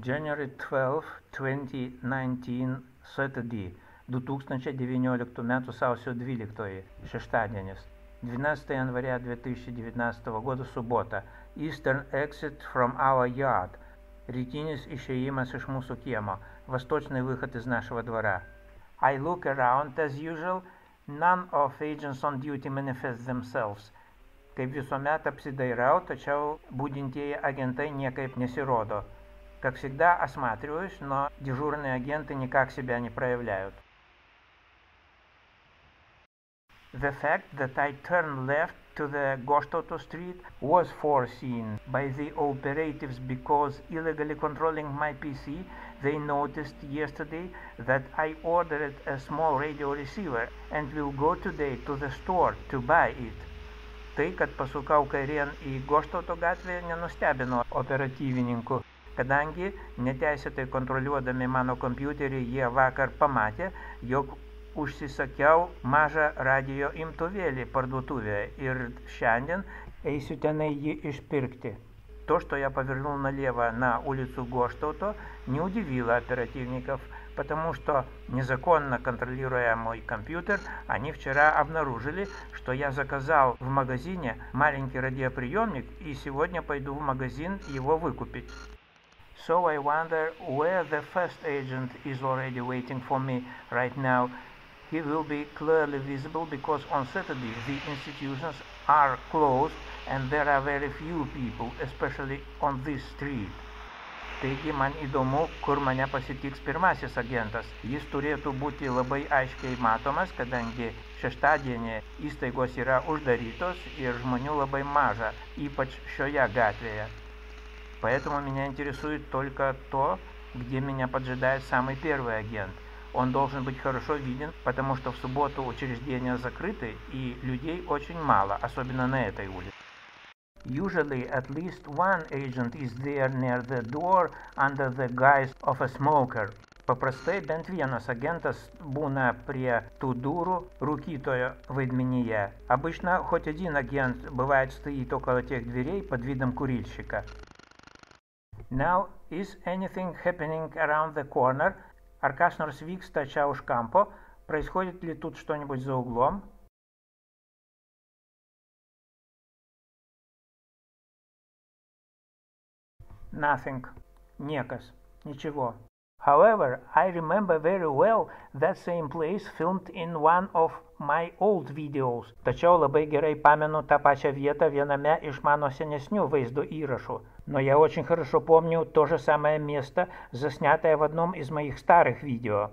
January 12, 2019, Saturday, 2019 metų sausio 12, šeštadienis, 12 janvaria 2019 года, subota, Eastern exit from our yard, rytinis išėjimas iš mūsų kiemo, vastočny выход из нашего двора. I look around as usual, none of agents on duty manifest themselves. Kaip visuomet apsidairau, tačiau būdintieji agentai niekaip nesirodo. Как всегда, осматриваюсь, но дежурные агенты никак себя не проявляют. The fact that I turned left to the Goštauto Street was foreseen by the operatives because, illegally controlling my PC, they noticed yesterday that I ordered a small radio receiver and will go today to the store to buy it. Tai, kad pasukau kairėn į Goštauto gatvę, nenustebino operatyvininkų. Kadangi neteisėtai kontroliuodami mano kompiuterį jie vakar pamatė, jog užsisakiau mažą radijo imtuvėlį parduotuvėje ir šiandien eisiu tenai jį išpirkti. То, что я повернул налево на улицу Гоштауто, не удивило оперативников, потому что, незаконно контролируя мой компьютер, они вчера обнаружили, что я заказал в магазине маленький радиоприемник и сегодня пойду в магазин его выкупить. So I wonder where the first agent is already waiting for me right now. He will be clearly visible because on Saturday the institutions are closed and there are very few people, especially on this street. Taigi man įdomu, kur mane pasitiks pirmasis agentas. Jis turėtų būti labai aiškiai matomas, kadangi šeštadienį įstaigos yra uždarytos ir žmonių labai maža, ypač šioje gatvėje. Поэтому меня интересует только то, где меня поджидает самый первый агент. Он должен быть хорошо виден, потому что в субботу учреждения закрыты и людей очень мало, особенно на этой улице. Usually at least one agent is there near the door under the guise of a smoker. Paprastai bent vienas agentas būna prie tų durų rūkytojo vaidmenyje. Обычно хоть один агент бывает стоит около тех дверей под видом курильщика. Now, is anything happening around the corner? Ar kas nors vyksta čia už kampo? Происходит ли тут что-нибудь за углом? Nothing. Niekas. Ничего. However, I remember very well that same place filmed in one of my old videos. Tačiau labai gerai pamenu tą pačią vietą viename iš mano senesnių vaizdo įrašų. Но я очень хорошо помню то же самое место, заснятое в одном из моих старых видео.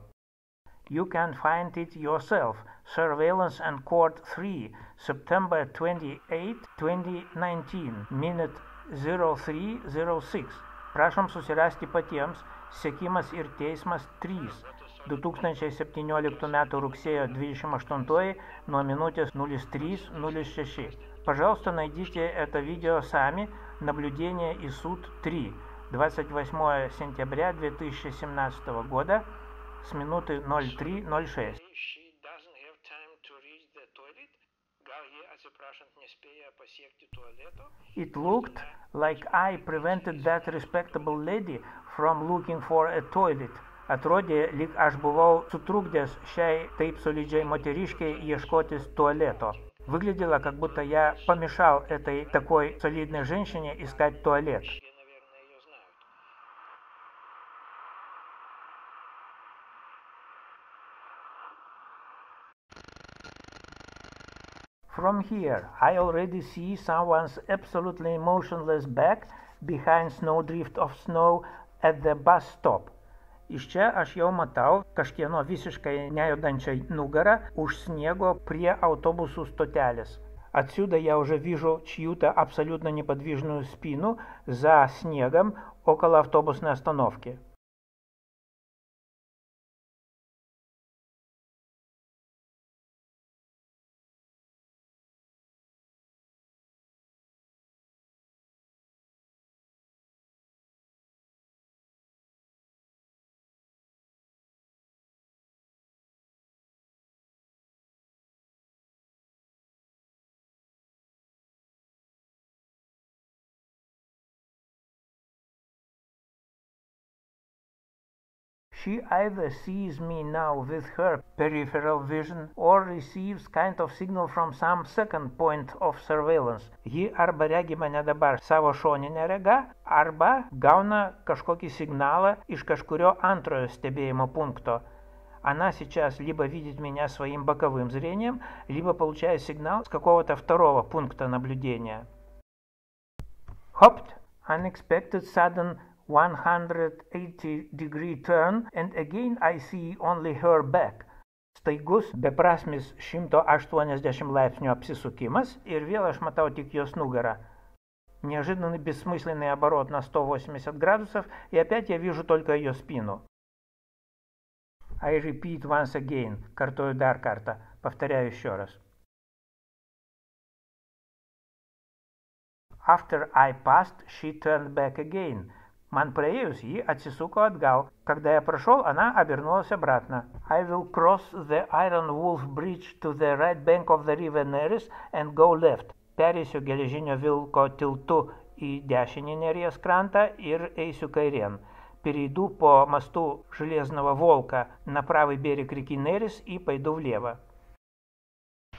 You can find it yourself. Surveillance and Court 3, September 28, 2019, minute 0306. Prašom susirasti patiems, Sekimas ir teismas 3, 2017 metų rugsėjo 28 nuo minutės 03:06. Пожалуйста, найдите это видео сами. Наблюдение и суд 3, 28 сентября 2017 года с минуты 03:06. It looked like I prevented that respectable lady from looking for a toilet. Atrodė, lyg aš buvau sutrukdęs šiai taip solidžiai moteriškiai ieškotis tualeto. Выглядело, как будто я помешал этой такой солидной женщине искать туалет. From here, I already see someone's absolutely motionless back behind snowdrift of snow at the bus stop. Iš čia aš jau matau kažkieno visiškai nejudančią nugarą už sniego prie autobusų stotelės. Отсюда я уже вижу чью-то абсолютно неподвижную спину за снегом около автобусной остановки. She either sees me now with her peripheral vision or receives kind of signal from some second point of surveillance. Ji arba regi mane dabar savo šoninę regą, arba gauna kažkokį signalą iš kažkurio antrojo stebėjimo punkto. Она сейчас либо видит меня своим боковым зрением, либо получает сигнал с какого-то второго пункта наблюдения. Hopped, unexpected sudden 180-degree turn, and again I see only her back. Staigus, beprasmis 180 laipsnių apsisukimas ir vėl aš matau tik jos nugarą. Неожиданный бессмысленный оборот на 180 градусов, и опять я вижу только ее спину. I repeat once again. Картою дар карта. Повторяю еще раз. After I passed, she turned back again. Man praėjus, ji atsisuko atgal. Когда я прошел, она обернулась обратно. I will cross the Iron Wolf Bridge to the right bank of the river Neris and go left. Perėsiu geležinio vilko tiltu į dešinį Neries krantą ir eisiu kairėn. Перейду по мосту Железного Волка на правый берег реки Нерис и пойду влево.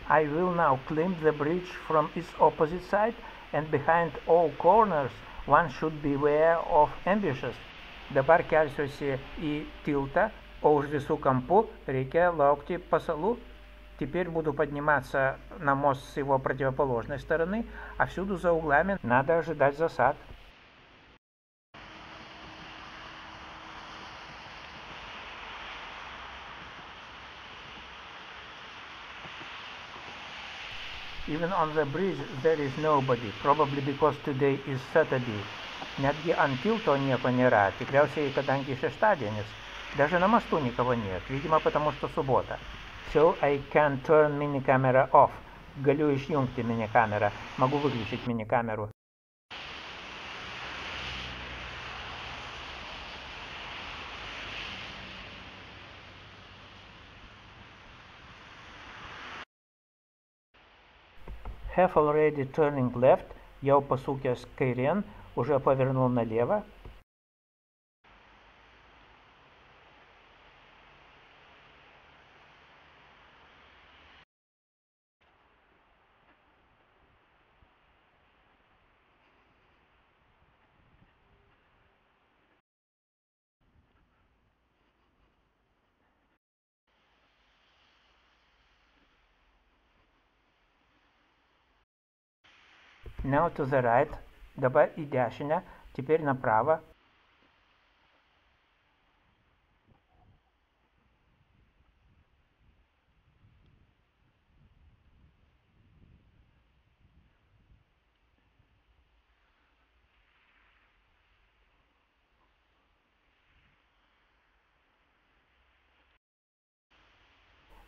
I will now climb the bridge from its opposite side, and behind all corners one should beware of ambushes. Dabar kelsiuosi į tiltą, o už visų kampų reikia laukti pasalų. Теперь буду подниматься на мост с его противоположной стороны, а всюду за углами надо ожидать засад. Even on the bridge there is nobody, probably because today is Saturday. Netgi ant tilto nieko nėra, tikriausiai kadangi šeštadienis. Даже на мосту никого нет, видимо потому что суббота. So I can turn mini-camera off. Galiu išjungti mini-kamerą, могу выключить mini-камеру. Have already turning left, jau pasukęs kairėn, уже повернул налево. Now to the right, dabar į dešinę, теперь направо.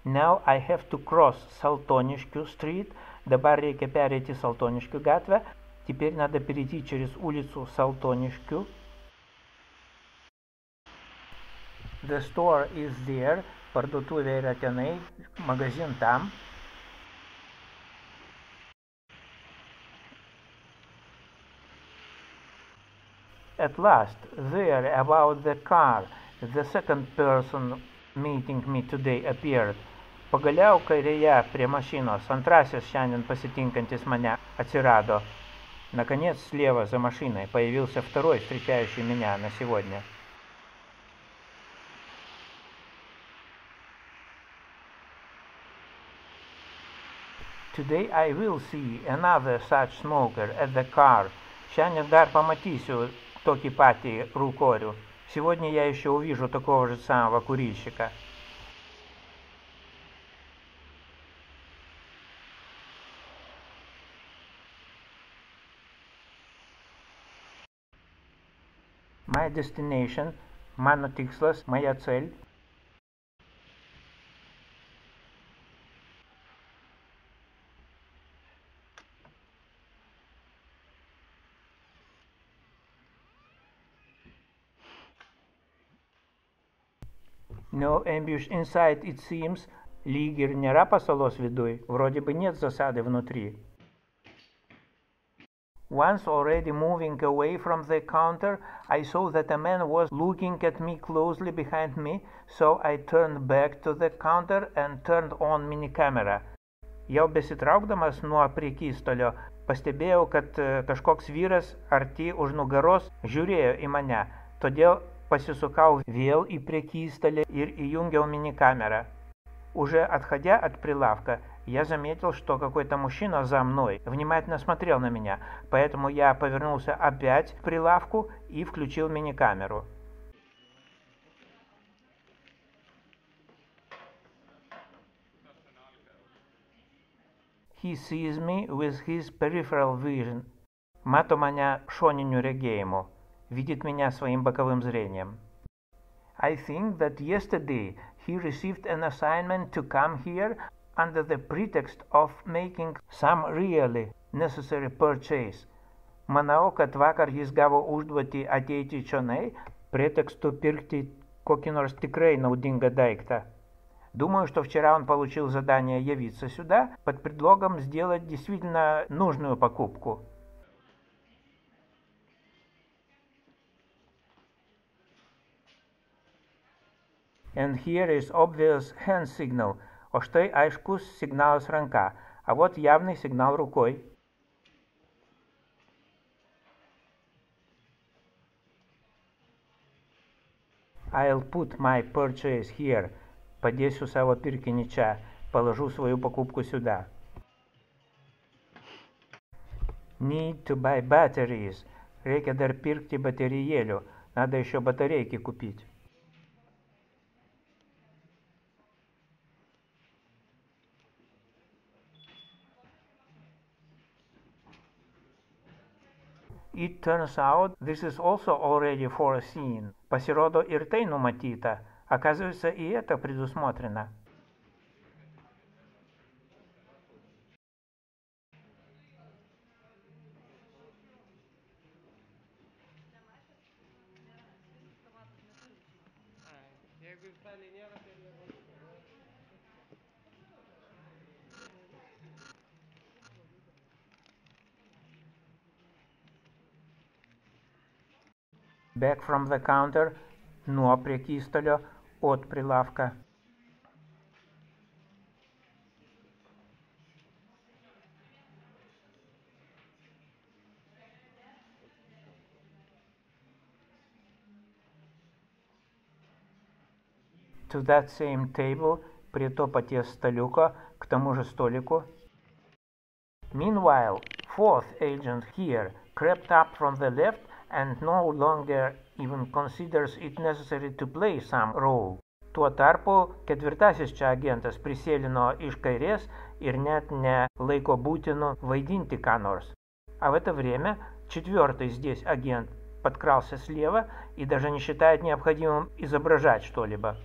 Now I have to cross Saltoniškių street. Dabar reikia перейти Saltoniškių gatvę. Теперь надо перейти через улицу Saltoniškių. The store is there. Parduotuvė yra tenai. Магазин там. At last, there about the car. The second person meeting me today appeared. Pagaliau kairėje prie mašinos antrasis šiandien pasitinkantis mane atsirado. Наконец, слева за машиной появился второй, встречающий меня на сегодня. Today I will see another such smoker at the car. Šiandien dar pamatysiu tokį patį rūkorių. Сегодня я еще увижу такого же самого курильщика. My destination, mano tikslas, моя цель. No ambush inside, it seems. Lyg ir nėra pasalos viduj, вроде бы нет засады внутри. Once already moving away from the counter, I saw that a man was looking at me closely behind me, so I turned back to the counter and turned on minicamera. Jau besitraukdamas nuo prekystalio, pastebėjau, kad kažkoks vyras arti už nugaros žiūrėjo į mane, todėl pasisukau vėl į prekystalį ir įjungiau minikamerą. Уже отходя от прилавка, я заметил, что какой-то мужчина за мной внимательно смотрел на меня, поэтому я повернулся опять к прилавку и включил миникамеру. He sees me with his peripheral vision. Matomania šoniniu regėjimu. Видит меня своим боковым зрением. I think that yesterday he received an assignment to come here under the pretext of making some really necessary purchase. Manau, kad vakar jis gavo užduotį ateiti čionai pretekstu pirkti kokį nors tikrai naudingą daiktą. Думаю, что вчера он получил задание явиться сюда под предлогом сделать действительно нужную покупку. And here is obvious hand signal. O štai aiškus signalas ranka. А вот явный сигнал рукой. I'll put my purchase here. Подесю саво пиркинича. Положу свою покупку сюда. Need to buy batteries. Reikia dar pirkti baterijėlių. Надо еще батарейки купить. It turns out this is also already foreseen. Pasirodo ir tai numatyta. Оказывается, и это предусмотрено. Back from the counter, nuo prekystalio, от прилавка. To that same table, prie to paties staliuko, к тому же столику. Meanwhile, fourth agent here crept up from the left and no longer even considers it necessary to play some role. Tuo tarpu ketvirtasis čia agentas prisėlino iš kairės ir net nelaiko būtinu vaidinti ką nors. А в это время четвертый здесь агент подкрался слева и даже не считает необходимым изображать что-либо.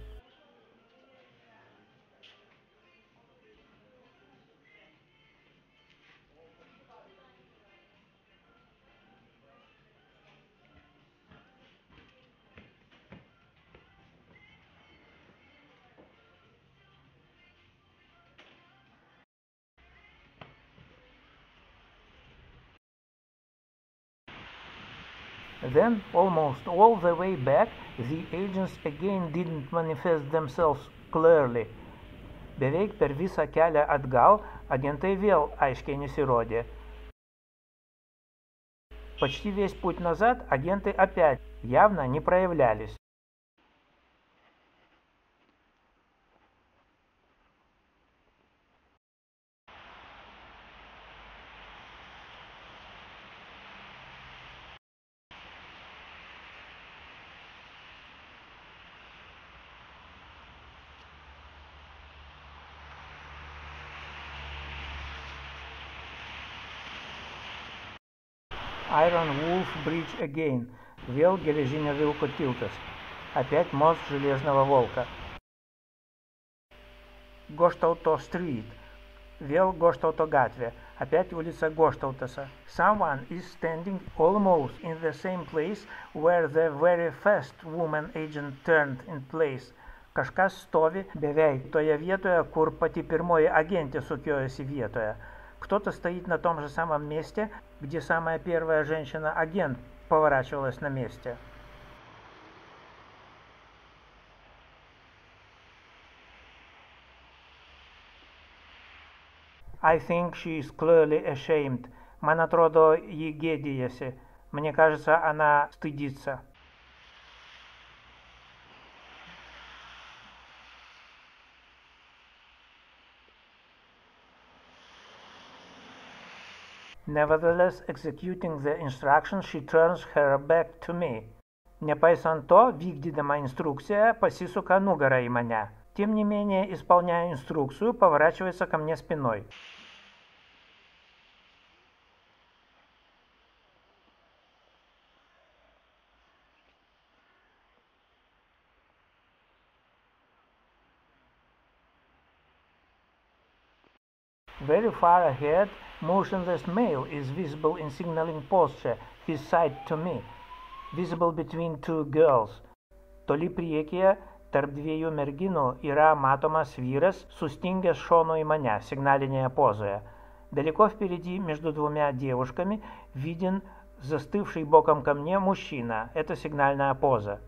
Then, almost all the way back, the agents again didn't manifest themselves clearly. Beveik per visą kelią atgal agentai vėl aiškiai nesirodė. Почти весь путь назад агенты опять явно не проявлялись. Iron Wolf Bridge again. Vėl geležinio vilko tiltas. Опять мост Железного Волка. Гоштауто Street. Vėl Гоштауто gatvė. Опять улица Гоштаутаса. Someone is standing almost in the same place where the very first woman agent turned in place. Kažkas stovi beveik toje vietoje, kur pati pirmoji agentė sukiojosi vietoje. Кто-то стоит на том же самом месте, где самая первая женщина-агент поворачивалась на месте. I think she is clearly ashamed. Манатроdo егедиесе. Мне кажется, она стыдится. Nevertheless, executing the instruction, she turns her back to me. Nepaisant to, vykdydama instrukciją, pasisuka nugara į mane. Тем не менее, исполняя инструкцию, поворачивается ко мне спиной. Very far ahead, motionless male is visible in signaling posture, his side to me, visible between two girls. Toli priekyje, tarp dviejų merginų, yra matomas vyras, sustingęs šonu į mane signalinėje pozoje. Далеко впереди, между двумя девушками, виден застывший боком ко мне мужчина. Это сигнальная поза.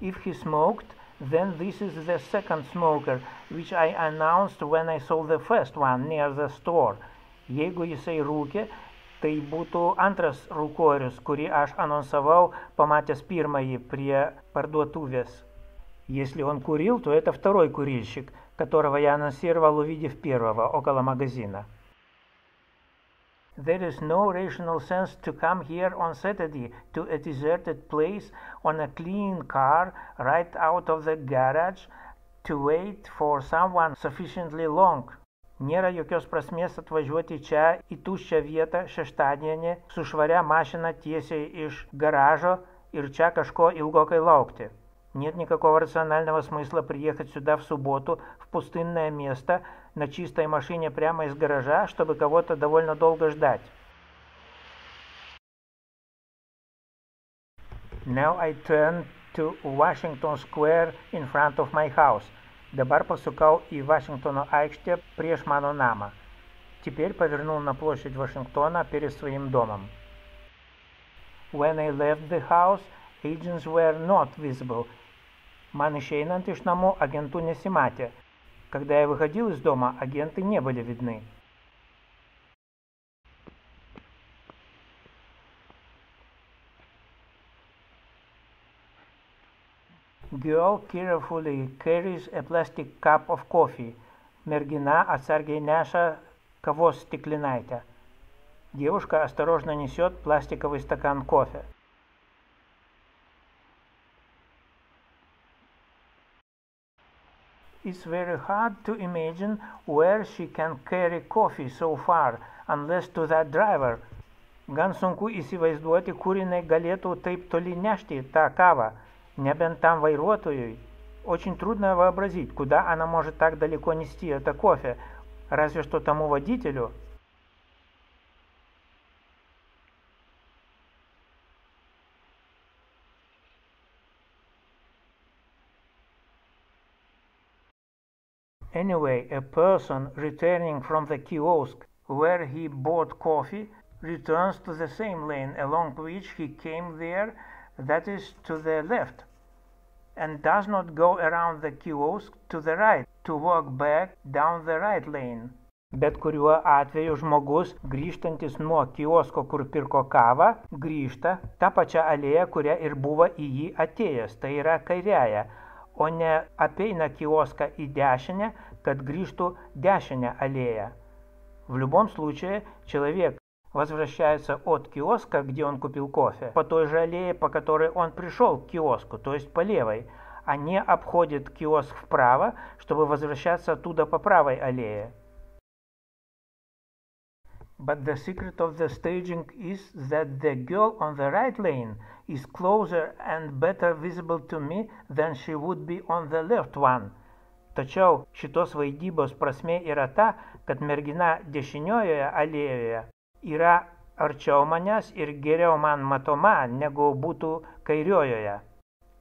If he smoked, then this is the second smoker, which I announced when I saw the first one near the store. Jeigu jisai rūkė, tai būtų antras rūkorius, kurį aš anonsavau, pamatęs pirmąjį prie parduotuvės. Если он курил, то это второй курильщик, которого я анонсировал, увидев первого около магазина. There is no rational sense to come here on Saturday to a deserted place on a clean car right out of the garage to wait for someone sufficiently long. Nėra jokios prasmės atvažiuoti čia į tuščią vietą šeštadienį su švaria mašina tiesiai iš garažo ir čia kažko ilgokai laukti. Нет никакого рационального смысла приехать сюда в субботу, в пустынное место, на чистой машине прямо из гаража, чтобы кого-то довольно долго ждать. Now I turn to Washington Square in front of my house. Dabar pasukau į Vašingtono aikštę prieš mano namą. Теперь повернул на площадь Вашингтона перед своим домом. When I left the house, agents were not visible. Man išeinant iš namų agentų nesimatė. Когда я выходил из дома, агенты не были видны. Girl carefully carries a plastic cup of coffee. Mergina atsargiai neša kavos stiklinaitę. Девушка осторожно несет пластиковый стакан кофе. It's very hard to imagine where she can carry coffee so far, unless to that driver. Gan sunku įsivaizduoti, kur jinai galėtų taip toli nešti tą kavą, nebent tam vairuotojui. Очень трудно вообразить, куда она может так далеко нести это кофе, разве что тому водителю. Anyway, a person returning from the kiosk where he bought coffee returns to the same lane along which he came there, that is, to the left, and does not go around the kiosk to the right to walk back down the right lane. Bet kuriuo atveju žmogus, grįžtantis nuo kiosko, kur pirko kavą, grįžta tą pačią alėją, kuria ir buvo į jį atėjęs, tai yra kairiąją, o ne apeina kioską į dešinę, kad grįžtų dešinę аллея. В любом случае, человек возвращается от киоска, где он купил кофе, по той же аллее, по которой он пришел к киоску, то есть по левой, а не обходит киоск вправо, чтобы возвращаться оттуда по правой аллее. But the secret of the staging is that the girl on the right lane is closer and better visible to me than she would be on the left one. Tačiau šitos vaidybos prasmė yra ta, kad mergina dešiniojoje alėjoje yra arčiau manęs ir geriau man matoma, negu būtų kairiojoje.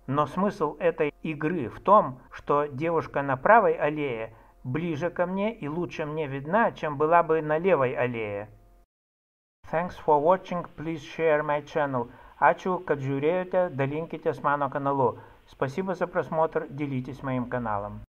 Но смысл этой игры в том, что девушка на правой аллее ближе ко мне и лучше мне видна, чем была бы на левой аллее. Thanks for watching. Please share my channel. Ačiū, kad žiūrėjote, dalinkitės mano kanalu. Спасибо за просмотр, делитесь моим каналом.